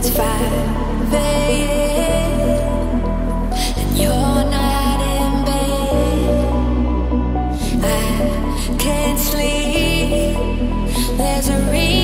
It's 5 a.m. and you're not in bed. I can't sleep. There's a reason.